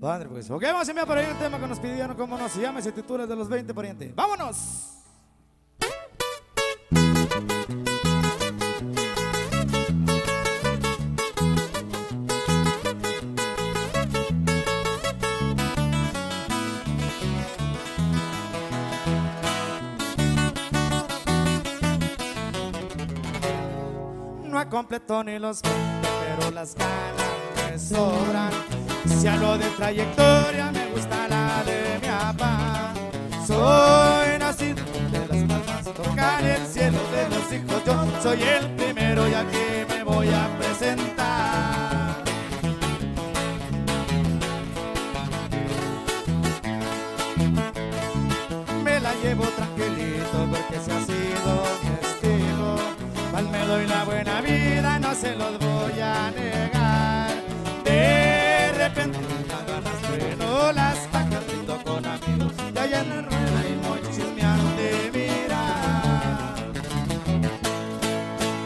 Padre, pues. Ok, vamos a enviar para ir el tema que nos pidieron, cómo nos llama, se titula De los 20 parientes. ¡Vámonos! No completó ni los 20, pero las ganas me sobran. Si hablo de trayectoria, me gusta la de mi papá. Soy nacido de las palmas, tocar el cielo de los hijos. Yo soy el primero y aquí me voy a presentar. Me la llevo tranquilito porque se ha sido. Me doy la buena vida, no se los voy a negar. De repente las ganas freno las vacas, rindo con amigos y allá en la rueda y muy chismeando de mirar.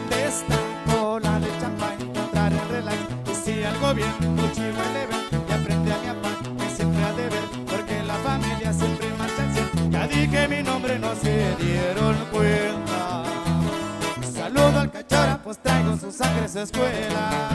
Destaco la de champán, encontrar el relax y si algo bien, un chivo y le ven. Y aprendí a mi papá que siempre ha de ver, porque en la familia siempre marcha en cien. Ya dije mi nombre, no se dieron cuenta. Saludo al cachorro, pues traigo su sangre, su escuela.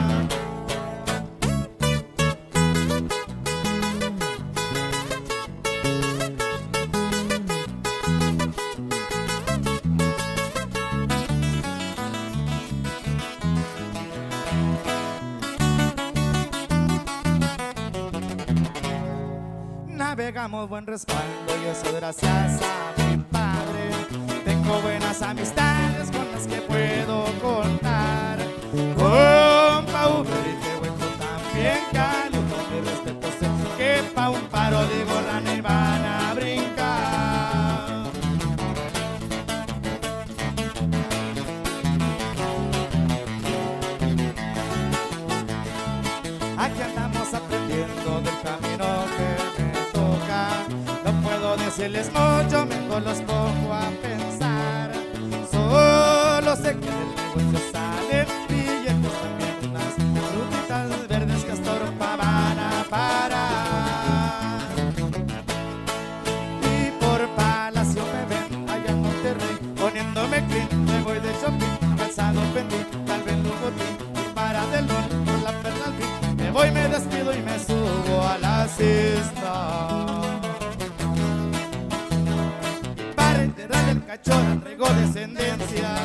Navegamos buen respaldo y eso gracias a mi padre. Tengo buenas amistades con las que puedo contar. Con Pau, Felipe Hueco, también Calo, con mi respeto sé que pa' un paro de gorra me van a brincar. Aquí andamos aprendiendo del camino que me toca. No puedo decirles mucho, mejor los pongo a pensar. Solo sé que del negocio salen billetes, también unas frutitas verdes que hasta Europa van a parar. Y por Palacio me ven allá en Monterrey, poniéndome clean, me voy de shopping, calzado pendí, tal vez Louboutin, y para del LOL por la perla al fin. Me voy, me despido y me subo a la cesta. El cachorro traigo descendencia.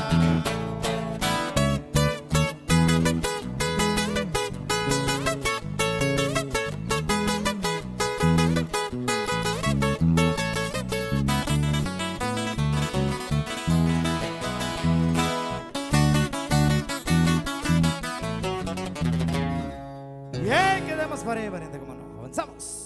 Bien, quedamos para ahí, pariente, como no, avanzamos.